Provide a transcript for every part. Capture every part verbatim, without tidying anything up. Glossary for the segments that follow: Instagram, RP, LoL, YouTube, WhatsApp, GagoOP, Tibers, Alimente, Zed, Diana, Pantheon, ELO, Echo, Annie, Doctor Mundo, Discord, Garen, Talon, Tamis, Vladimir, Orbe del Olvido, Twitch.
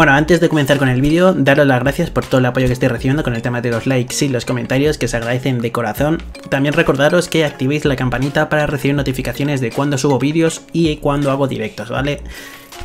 Bueno, antes de comenzar con el vídeo, daros las gracias por todo el apoyo que estáis recibiendo con el tema de los likes y los comentarios, que se agradecen de corazón. También recordaros que activéis la campanita para recibir notificaciones de cuando subo vídeos y cuando hago directos, ¿vale?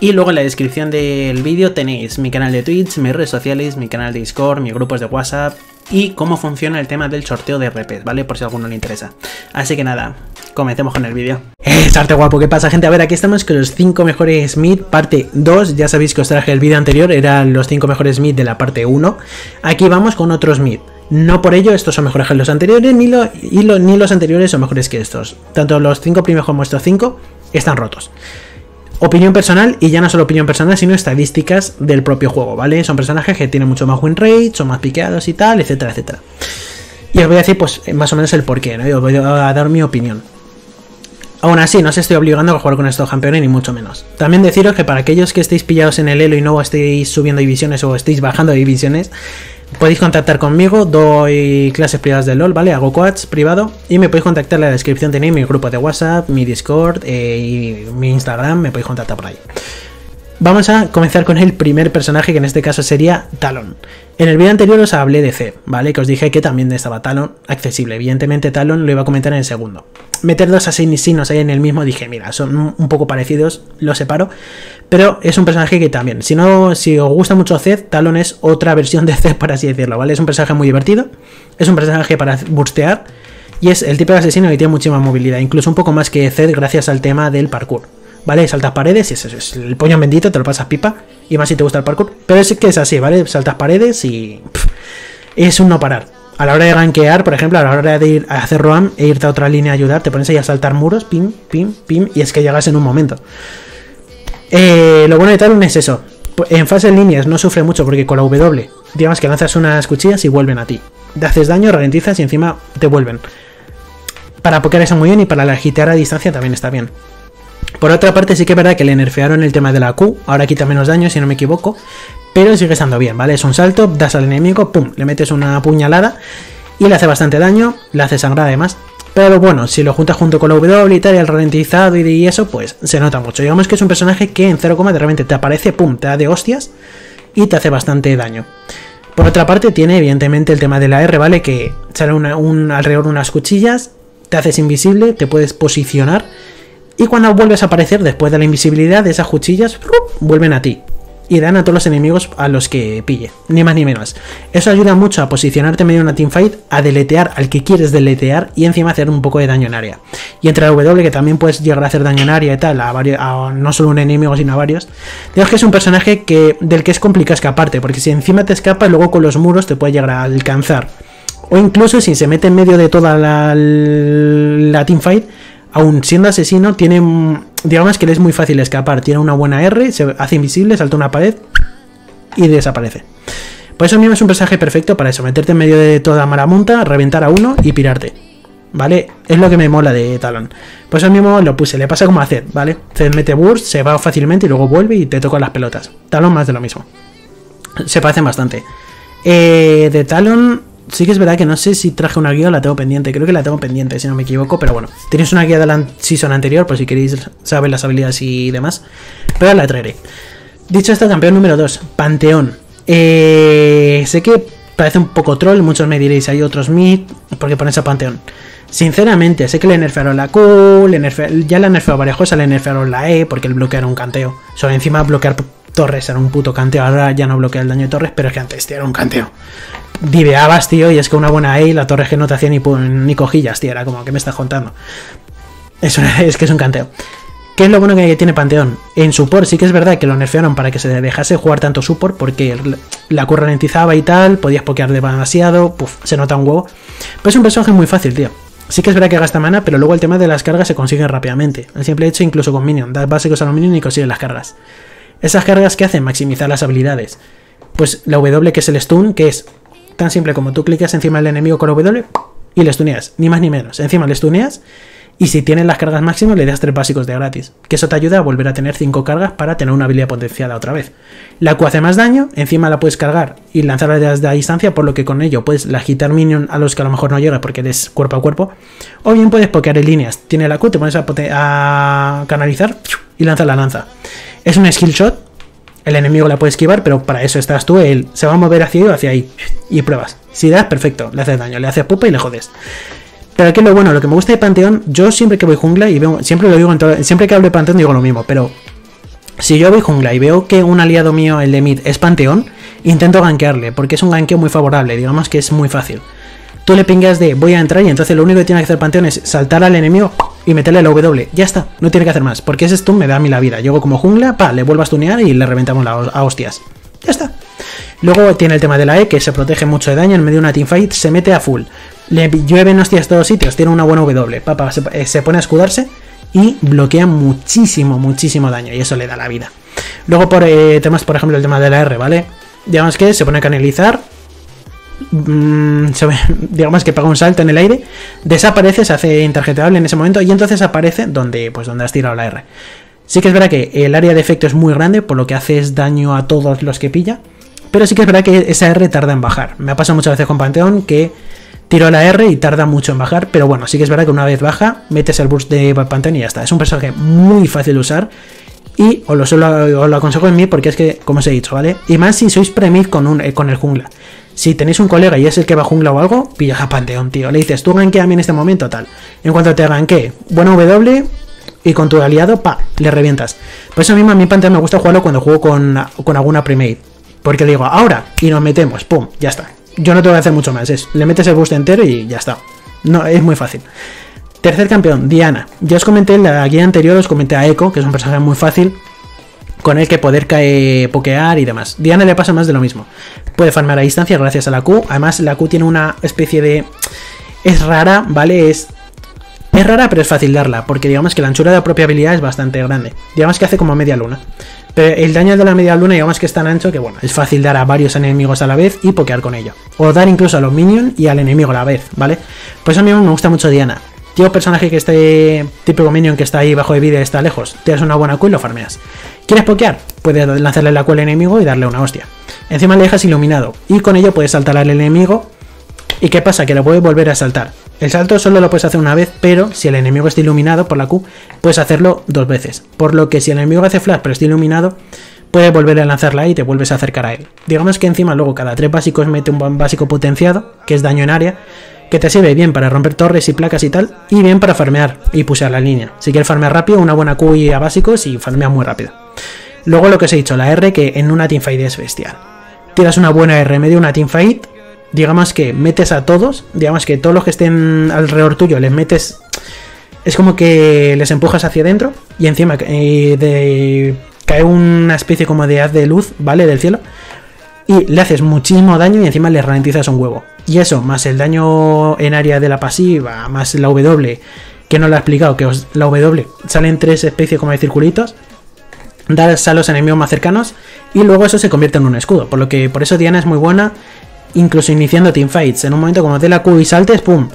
Y luego en la descripción del vídeo tenéis mi canal de Twitch, mis redes sociales, mi canal de Discord, mis grupos de WhatsApp y cómo funciona el tema del sorteo de R P, ¿vale? Por si a alguno le interesa. Así que nada, comencemos con el vídeo. ¡Eh, arte guapo! ¿Qué pasa, gente? A ver, aquí estamos con los cinco mejores mid, parte dos. Ya sabéis que os traje el vídeo anterior, eran los cinco mejores mid de la parte uno. Aquí vamos con otros mid. No por ello estos son mejores que los anteriores, ni, lo, y lo, ni los anteriores son mejores que estos. Tanto los cinco primeros como estos cinco están rotos. Opinión personal, y ya no solo opinión personal, sino estadísticas del propio juego, ¿vale? Son personajes que tienen mucho más win rate, son más piqueados y tal, etcétera, etcétera. Y os voy a decir, pues, más o menos el porqué, ¿no? Y os voy a dar mi opinión. Aún así, no os estoy obligando a jugar con estos campeones, ni mucho menos. También deciros que para aquellos que estéis pillados en el elo y no estéis subiendo divisiones o estéis bajando divisiones, podéis contactar conmigo, doy clases privadas de LoL, ¿vale? Hago coach privado y me podéis contactar en la descripción, tenéis mi grupo de WhatsApp, mi Discord eh, y mi Instagram, me podéis contactar por ahí. Vamos a comenzar con el primer personaje, que en este caso sería Talon. En el vídeo anterior os hablé de Zed, ¿vale? Que os dije que también estaba Talon accesible. Evidentemente Talon lo iba a comentar en el segundo. Meter dos asesinos ahí en el mismo, dije, mira, son un poco parecidos, lo separo. Pero es un personaje que también, si no, si os gusta mucho Zed, Talon es otra versión de Zed, por así decirlo, ¿vale? Es un personaje muy divertido, es un personaje para burstear y es el tipo de asesino que tiene muchísima movilidad, incluso un poco más que Zed gracias al tema del parkour. ¿Vale? Saltas paredes y eso es el poñón bendito, te lo pasas pipa. Y más si te gusta el parkour. Pero es que es así, ¿vale? Saltas paredes y... Pff, es un no parar. A la hora de gankear, por ejemplo, a la hora de ir a hacer roam e irte a otra línea a ayudar, te pones ahí a saltar muros, pim, pim, pim, y es que llegas en un momento. Eh, lo bueno de Talon es eso. En fase en líneas no sufre mucho porque con la W, digamos que lanzas unas cuchillas y vuelven a ti. Te haces daño, ralentizas y encima te vuelven. Para pokear eso muy bien y para la agitear a distancia también está bien. Por otra parte, sí que es verdad que le nerfearon el tema de la Q, ahora quita menos daño si no me equivoco, pero sigue estando bien, ¿vale? Es un salto, das al enemigo, pum, le metes una puñalada y le hace bastante daño, le hace sangrar además, pero bueno, si lo juntas junto con la W y tal, y el ralentizado y eso, pues se nota mucho. Digamos que es un personaje que en cero coma de repente te aparece, pum, te da de hostias y te hace bastante daño. Por otra parte, tiene evidentemente el tema de la R, ¿vale? Que sale una, un, alrededor de unas cuchillas, te haces invisible, te puedes posicionar. Y cuando vuelves a aparecer después de la invisibilidad, de esas cuchillas vuelven a ti y dan a todos los enemigos a los que pille, ni más ni menos. Eso ayuda mucho a posicionarte en medio de una teamfight, a deletear al que quieres deletear y encima hacer un poco de daño en área. Y entre la W, que también puedes llegar a hacer daño en área y tal, a varios, a no solo un enemigo sino a varios. Digamos que es un personaje que, del que es complicado escaparte, porque si encima te escapas, luego con los muros te puede llegar a alcanzar. O incluso si se mete en medio de toda la, la teamfight, aún siendo asesino, tiene, digamos que le es muy fácil escapar. Tiene una buena R, se hace invisible, salta una pared y desaparece. Por eso mismo es un personaje perfecto para eso, meterte en medio de toda maramonta, reventar a uno y pirarte. ¿Vale? Es lo que me mola de Talon. Por eso mismo lo puse, le pasa como a Zed, ¿vale? Zed mete burst, se va fácilmente y luego vuelve y te toca las pelotas. Talon más de lo mismo. Se parecen bastante. Eh, de Talon... Sí que es verdad que no sé si traje una guía o la tengo pendiente. Creo que la tengo pendiente, si no me equivoco. Pero bueno, tenéis una guía de la season anterior por si queréis saber las habilidades y demás. Pero la traeré. Dicho esto, campeón número dos, Panteón. Eh, sé que parece un poco troll. Muchos me diréis, hay otros mid, ¿por qué pones a Panteón? Sinceramente, sé que le nerfearon la Q, le nerfearon, ya le nerfearon varias cosas. Le nerfearon la E porque el bloqueo era un canteo. Sobre encima bloquear torres era un puto canteo. Ahora ya no bloquea el daño de torres, pero es que antes tío, era un canteo. Diveabas, tío, y es que una buena E y la torre que no te hacía ni, ni cojillas, tío. Era como, ¿qué me estás contando? Es, una, es que es un canteo. ¿Qué es lo bueno que tiene Panteón? En support sí que es verdad que lo nerfearon para que se dejase jugar tanto support, porque la curva ralentizaba y tal, podías pokear demasiado, puff, se nota un huevo. Pero es un personaje muy fácil, tío. Sí que es verdad que gasta mana, pero luego el tema de las cargas se consigue rápidamente. El simple hecho, incluso con minion, das básicos a los minions y consigues las cargas. Esas cargas que hacen maximizar las habilidades. Pues la W, que es el stun, que es... tan simple como tú clicas encima del enemigo con W y le stuneas, ni más ni menos. Encima le stuneas y si tienes las cargas máximas le das tres básicos de gratis. Que eso te ayuda a volver a tener cinco cargas para tener una habilidad potenciada otra vez. La Q hace más daño, encima la puedes cargar y lanzarla desde la distancia, por lo que con ello puedes agitar minion a los que a lo mejor no llegas porque eres cuerpo a cuerpo. O bien puedes pokear en líneas. Tiene la Q, te pones a, a canalizar y lanza la lanza. Es un skill shot. El enemigo la puede esquivar, pero para eso estás tú. Él se va a mover hacia ahí o hacia ahí. Y pruebas. Si das, perfecto. Le haces daño, le haces pupa y le jodes. Pero aquí lo bueno, lo que me gusta de Pantheon, yo siempre que voy jungla y veo, siempre lo digo en todo, siempre que hablo de Pantheon digo lo mismo, pero si yo voy jungla y veo que un aliado mío, el de mid, es Pantheon, intento gankearle, porque es un gankeo muy favorable, digamos que es muy fácil. Tú le pingas de voy a entrar y entonces lo único que tiene que hacer Pantheon es saltar al enemigo y meterle la W. Ya está, no tiene que hacer más, porque ese stun me da a mí la vida. Llego como jungla, pa, le vuelvo a stunear y le reventamos la, a hostias. Ya está. Luego tiene el tema de la E, que se protege mucho de daño en medio de una teamfight, se mete a full. Le llueven hostias todos sitios, tiene una buena W, papá, se, eh, se pone a escudarse y bloquea muchísimo, muchísimo daño y eso le da la vida. Luego por eh, temas, por ejemplo, el tema de la R, ¿vale? Digamos que se pone a canalizar, mmm, se, digamos que pega un salto en el aire, desaparece, se hace intarjetable en ese momento y entonces aparece donde, pues, donde has tirado la R. Sí que es verdad que el área de efecto es muy grande, por lo que hace es daño a todos los que pilla, pero sí que es verdad que esa R tarda en bajar. Me ha pasado muchas veces con Pantheon que tiro la R y tarda mucho en bajar, pero bueno, sí que es verdad que una vez baja, metes el burst de Pantheon y ya está. Es un personaje muy fácil de usar y os lo, suelo, os lo aconsejo en mid porque es que, como os he dicho, ¿vale? Y más si sois pre-mid con, un, eh, con el jungla. Si tenéis un colega y es el que va a jungla o algo, pillas a Pantheon, tío. Le dices, tú gankea a mí en este momento, tal. En cuanto te ganquee, buena W... y con tu aliado, pa, le revientas. Por eso mismo a mi Pantheon me gusta jugarlo cuando juego con, con alguna pre-made. Porque le digo, ahora, y nos metemos, pum, ya está. Yo no tengo que hacer mucho más, es, le metes el boost entero y ya está. No, es muy fácil. Tercer campeón, Diana. Ya os comenté en la guía anterior, os comenté a Echo, que es un personaje muy fácil, con el que poder caer, pokear y demás. Diana le pasa más de lo mismo. Puede farmear a distancia gracias a la Q. Además, la Q tiene una especie de... es rara, ¿vale? Es... Es rara, pero es fácil darla, porque digamos que la anchura de la propia habilidad es bastante grande. Digamos que hace como media luna. Pero el daño de la media luna, digamos que es tan ancho que, bueno, es fácil dar a varios enemigos a la vez y pokear con ello. O dar incluso a los minions y al enemigo a la vez, ¿vale? Pues a mí me gusta mucho Diana. Tío, personaje que esté... típico minion que está ahí bajo de vida y está lejos. Tienes una buena Q y lo farmeas. ¿Quieres pokear? Puedes lanzarle la Q al enemigo y darle una hostia. Encima le dejas iluminado. Y con ello puedes saltar al enemigo. ¿Y qué pasa? Que lo puedes volver a saltar. El salto solo lo puedes hacer una vez, pero si el enemigo está iluminado por la Q, puedes hacerlo dos veces. Por lo que si el enemigo hace flash pero está iluminado, puedes volver a lanzarla y te vuelves a acercar a él. Digamos que encima luego cada tres básicos mete un básico potenciado, que es daño en área, que te sirve bien para romper torres y placas y tal, y bien para farmear y pusear la línea. Si quieres farmear rápido, una buena Q y a básicos y farmeas muy rápido. Luego lo que os he dicho, la R, que en una teamfight es bestial. Tiras una buena R en medio de una teamfight. Digamos que metes a todos, digamos que todos los que estén alrededor tuyo les metes, es como que les empujas hacia adentro y encima eh, de, cae una especie como de haz de luz, ¿vale? Del cielo y le haces muchísimo daño y encima les ralentizas un huevo. Y eso, más el daño en área de la pasiva, más la W, que no lo he explicado, que os, la W salen tres especies como de circulitos. Das a los enemigos más cercanos y luego eso se convierte en un escudo, por lo que por eso Diana es muy buena. Incluso iniciando teamfights, en un momento como te la Q y saltes, pum,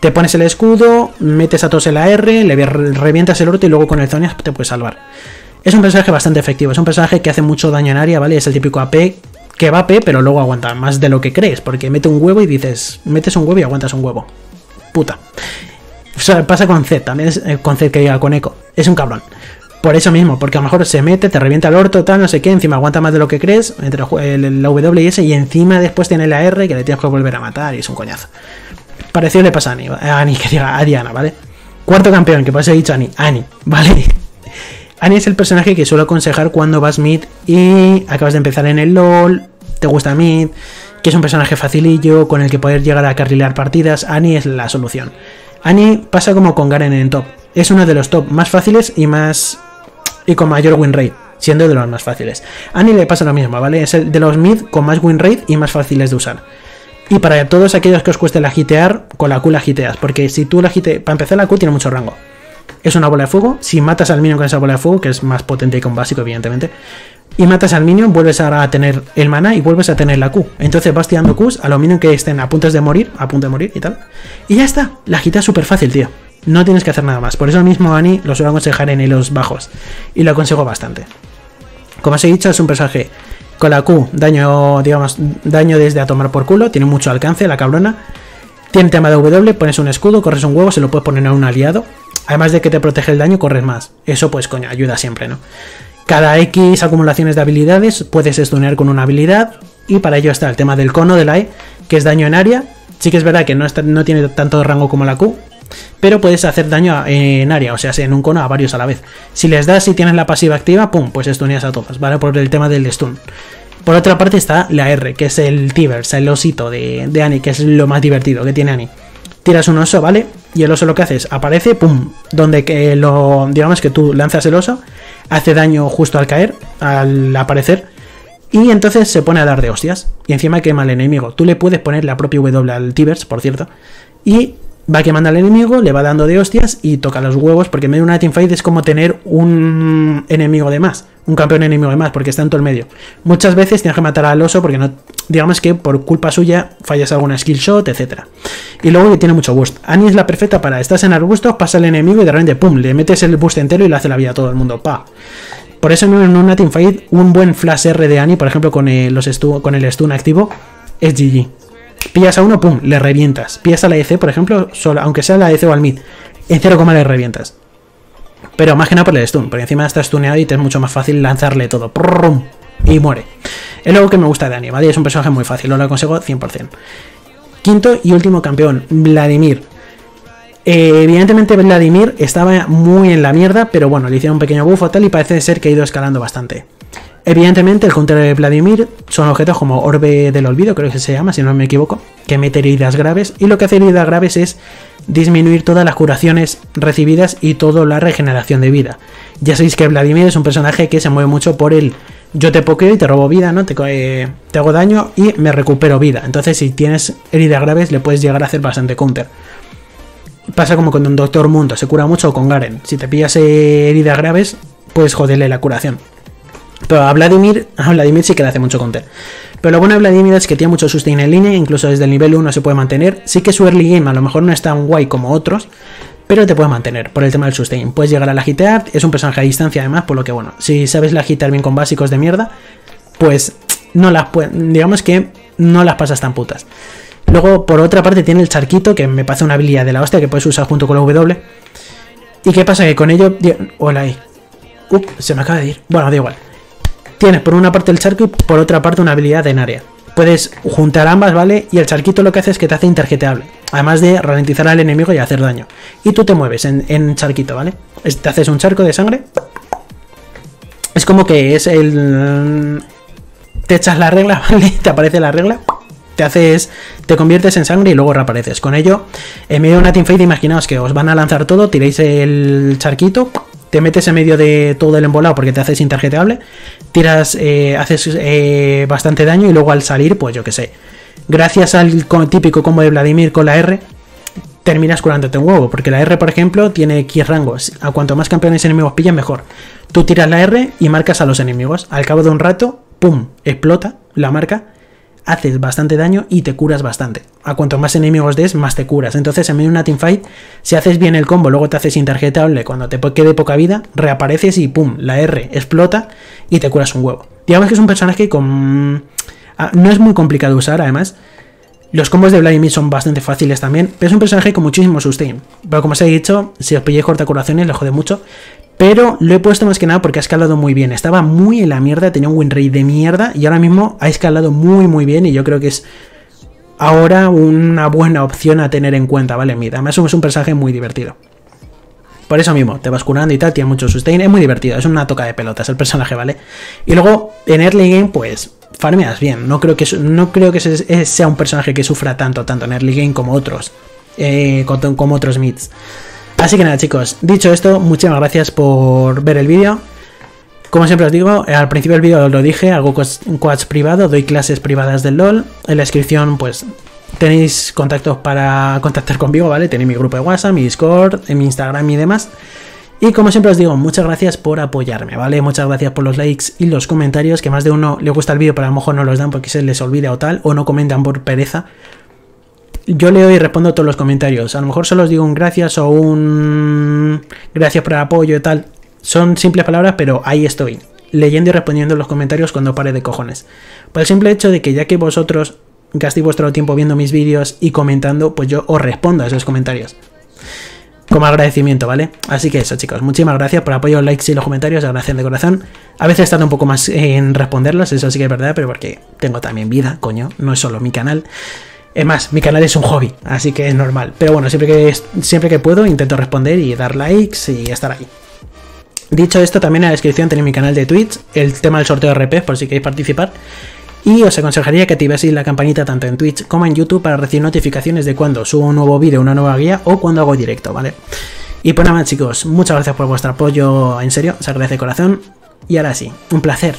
te pones el escudo, metes a todos en la R, le revientas el orto y luego con el Zonias te puedes salvar. Es un personaje bastante efectivo, es un personaje que hace mucho daño en área, ¿vale? Es el típico A P, que va A P, pero luego aguanta más de lo que crees, porque mete un huevo y dices, metes un huevo y aguantas un huevo. Puta. O sea, pasa con Zed, también es con Zed que llega con Echo, es un cabrón. Por eso mismo, porque a lo mejor se mete, te revienta el orto, tal, no sé qué, encima aguanta más de lo que crees, entre la W y S, y encima después tiene la R que le tienes que volver a matar y es un coñazo. Parecido le pasa a Annie, a Annie que diga, a Diana, ¿vale? Cuarto campeón, que por eso he dicho Annie, Annie, ¿vale? Annie es el personaje que suelo aconsejar cuando vas mid y acabas de empezar en el LoL, te gusta mid, que es un personaje facilillo, con el que poder llegar a carrilar partidas, Annie es la solución. Annie pasa como con Garen en top, es uno de los top más fáciles y más... y con mayor win rate, siendo de los más fáciles. A Annie le pasa lo mismo, ¿vale? Es el de los mid con más win rate y más fáciles de usar. Y para todos aquellos que os cueste la hitear, con la Q la hiteas. Porque si tú la hiteas, para empezar la Q tiene mucho rango. Es una bola de fuego. Si matas al minion con esa bola de fuego, que es más potente que un básico, evidentemente. Y matas al minion, vuelves ahora a tener el mana y vuelves a tener la Q. Entonces vas tirando Qs a los minions que estén a punto de morir, a punto de morir y tal. Y ya está. La hiteas súper fácil, tío. No tienes que hacer nada más, por eso mismo Annie lo suelo aconsejar en hilos bajos, y lo aconsejo bastante. Como os he dicho, es un personaje con la Q, daño, digamos, daño desde a tomar por culo, tiene mucho alcance la cabrona, tiene tema de W, pones un escudo, corres un huevo, se lo puedes poner a un aliado, además de que te protege el daño, corres más, eso pues coño, ayuda siempre, ¿no? Cada X acumulaciones de habilidades puedes stunear con una habilidad, y para ello está el tema del cono de la E, que es daño en área. Sí que es verdad que no, está, no tiene tanto rango como la Q, pero puedes hacer daño en área, o sea, en un cono a varios a la vez. Si les das y tienes la pasiva activa, pum, pues stuneas a todas, ¿vale? Por el tema del stun. Por otra parte está la R, que es el Tibers, el osito de, de Annie, que es lo más divertido que tiene Annie. Tiras un oso, ¿vale? Y el oso lo que haces, aparece, pum, donde que lo, digamos que tú lanzas el oso, hace daño justo al caer, al aparecer, y entonces se pone a dar de hostias, y encima quema al enemigo. Tú le puedes poner la propia W al Tibers, por cierto, y va quemando al enemigo, le va dando de hostias y toca los huevos, porque en medio de una teamfight es como tener un enemigo de más, un campeón enemigo de más, porque está en todo el medio. Muchas veces tienes que matar al oso porque no, digamos que por culpa suya fallas alguna skill shot, etcétera. Y luego que tiene mucho boost. Annie es la perfecta para, estás en arbustos, pasa el enemigo y de repente pum, le metes el boost entero y le hace la vida a todo el mundo, pa. Por eso en una teamfight un buen flash R de Annie, por ejemplo con el, los stu, con el stun activo, es G G. Pillas a uno, pum, le revientas. Pillas a la E C, por ejemplo, solo, aunque sea la E C o al mid, en cero coma le revientas. Pero más que nada por el stun, porque encima está stuneado y te es mucho más fácil lanzarle todo. Prrrum, y muere. Es lo que me gusta de Annie, ¿vale? Es un personaje muy fácil, lo aconsejo cien por cien. Quinto y último campeón, Vladimir. Eh, evidentemente Vladimir estaba muy en la mierda, pero bueno, le hicieron un pequeño buff o tal y parece ser que ha ido escalando bastante. Evidentemente el counter de Vladimir son objetos como Orbe del Olvido, creo que se llama, si no me equivoco, que mete heridas graves, y lo que hace heridas graves es disminuir todas las curaciones recibidas y toda la regeneración de vida. Ya sabéis que Vladimir es un personaje que se mueve mucho por el yo te pokeo y te robo vida, ¿no? Te, eh, te hago daño y me recupero vida. Entonces si tienes heridas graves le puedes llegar a hacer bastante counter. Pasa como con un Doctor Mundo, se cura mucho, o con Garen. Si te pillas eh, heridas graves puedes joderle la curación. Pero a Vladimir, a Vladimir sí que le hace mucho counter. Pero lo bueno de Vladimir es que tiene mucho sustain en línea, incluso desde el nivel uno se puede mantener. Sí que su early game a lo mejor no es tan guay como otros, pero te puede mantener por el tema del sustain. Puedes llegar a lagitear, es un personaje a distancia además, por lo que bueno, si sabes lagitear bien con básicos de mierda, pues no las puedes, digamos que no las pasas tan putas. Luego por otra parte tiene el charquito, que me parece una habilidad de la hostia que puedes usar junto con la W. ¿Y qué pasa? Que con ello... Hola ahí. Uh, se me acaba de ir. Bueno, da igual. Tienes por una parte el charco y por otra parte una habilidad en área. Puedes juntar ambas, ¿vale? Y el charquito lo que hace es que te hace interjeteable, además de ralentizar al enemigo y hacer daño. Y tú te mueves en, en charquito, ¿vale? Te haces un charco de sangre. Es como que es el... Te echas la regla, ¿vale? Te aparece la regla. Te haces... Te conviertes en sangre y luego reapareces. Con ello, en medio de una teamfight, imaginaos que os van a lanzar todo, tiréis el charquito... Te metes en medio de todo el embolado porque te haces interjeteable, tiras, eh, haces eh, bastante daño y luego al salir, pues yo que sé, gracias al típico combo de Vladimir con la R, terminas curándote un huevo, porque la R, por ejemplo, tiene X rangos, a cuanto más campeones enemigos pillan, mejor. Tú tiras la R y marcas a los enemigos, al cabo de un rato, pum, explota la marca, haces bastante daño y te curas bastante. A cuanto más enemigos des, más te curas. Entonces en medio de una teamfight, si haces bien el combo, luego te haces interjetable, cuando te quede poca vida, reapareces y pum, la R explota y te curas un huevo. Digamos que es un personaje con... Ah, no es muy complicado de usar, además. Los combos de Vladimir son bastante fáciles también, pero es un personaje con muchísimo sustain. Pero como os he dicho, si os pilláis cortacuraciones, le jode mucho. Pero lo he puesto más que nada porque ha escalado muy bien. Estaba muy en la mierda, tenía un win rate de mierda y ahora mismo ha escalado muy muy bien y yo creo que es ahora una buena opción a tener en cuenta, ¿vale? Mira, además es un personaje muy divertido. Por eso mismo, te vas curando y tal, tiene mucho sustain, es muy divertido, es una toca de pelotas el personaje, ¿vale? Y luego en early game pues farmeas bien, no creo que, no creo que sea un personaje que sufra tanto, tanto en early game como otros, eh, como otros mids. Así que nada chicos, dicho esto, muchísimas gracias por ver el vídeo. Como siempre os digo, al principio del vídeo os lo dije, hago coach privado, doy clases privadas del LoL. En la descripción pues tenéis contactos para contactar conmigo, ¿vale? Tenéis mi grupo de WhatsApp, mi Discord, mi Instagram y demás. Y como siempre os digo, muchas gracias por apoyarme, ¿vale? Muchas gracias por los likes y los comentarios, que más de uno le gusta el vídeo pero a lo mejor no los dan porque se les olvida o tal, o no comentan por pereza. Yo leo y respondo todos los comentarios. A lo mejor solo os digo un gracias o un gracias por el apoyo y tal. Son simples palabras, pero ahí estoy, leyendo y respondiendo los comentarios cuando pare de cojones. Por el simple hecho de que ya que vosotros gastéis vuestro tiempo viendo mis vídeos y comentando, pues yo os respondo a esos comentarios. como agradecimiento, ¿vale? Así que eso, chicos, muchísimas gracias por el apoyo, los likes y los comentarios, agradecen de corazón. A veces tardo un poco más en responderlos, eso sí que es verdad, pero porque tengo también vida, coño, no es solo mi canal. Es más, mi canal es un hobby, así que es normal. Pero bueno, siempre que, siempre que puedo intento responder y dar likes y estar ahí. Dicho esto, también en la descripción tenéis mi canal de Twitch, el tema del sorteo R P, por si queréis participar. Y os aconsejaría que activéis la campanita tanto en Twitch como en YouTube para recibir notificaciones de cuando subo un nuevo vídeo, una nueva guía o cuando hago directo, ¿vale? Y pues nada más, chicos, muchas gracias por vuestro apoyo, en serio, os agradece de corazón. Y ahora sí, un placer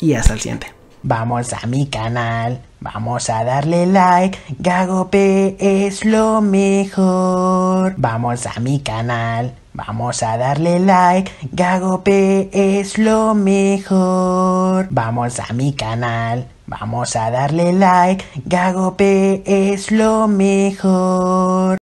y hasta el siguiente. Vamos a mi canal, vamos a darle like, GagoOP es lo mejor. Vamos a mi canal, vamos a darle like, GagoOP es lo mejor. Vamos a mi canal, vamos a darle like, GagoOP es lo mejor.